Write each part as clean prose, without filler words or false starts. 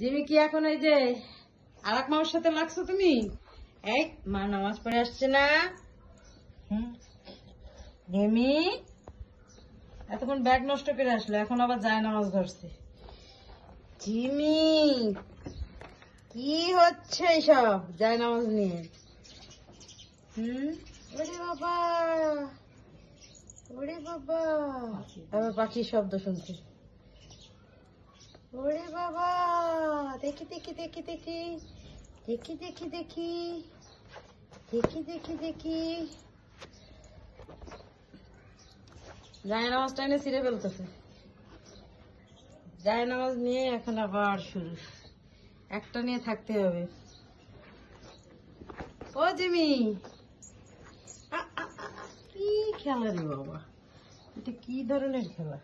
Jimmy কি এখন এই যে আরাক মামার সাথে লাগছো তুমি? এই মা নামাজ পড়ে আসছে না? জিমি এতক্ষণ ব্যাগ নষ্ট করে আসলো, এখন আবার যায় নামাজ ধরছে। জিমি কি হচ্ছে সব যায় নামাজ নিয়ে? ওরে বাবা, ওরে বাবা, আবার পাখির শব্দ শুনছি। ওরে বাবা, দেখি দেখি দেখি দেখি দেখি দেখি দেখি দেখি দেখি দেখি জায় নামাজ টাইনে ছিঁড়ে ফেলতেছে। জায় নামাজ নিয়ে এখন আবার শুরু, একটা নিয়ে থাকতে হবে। ও জিমি, কি খেলা রে বাবা, এটা কি ধরনের খেলা?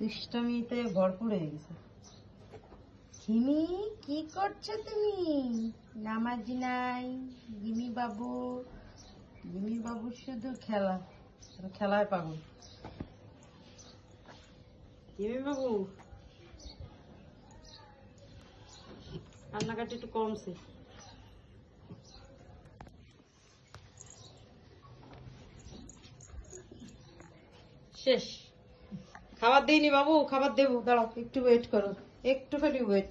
দুষ্টামিতে ভরপুর হয়ে গেছে। জিমি কি করছো তুমি? নামাজি নাই জিমি বাবু, জিমি বাবু শুধু খেলা, খেলায় পাগল। জিমি বাবু কান্নাকাটি একটু কমছে। শেষ খাবার দিইনি বাবু, খাবার দেবো, দাঁড়াও একটু ওয়েট করো, একটুখানি ওয়েট।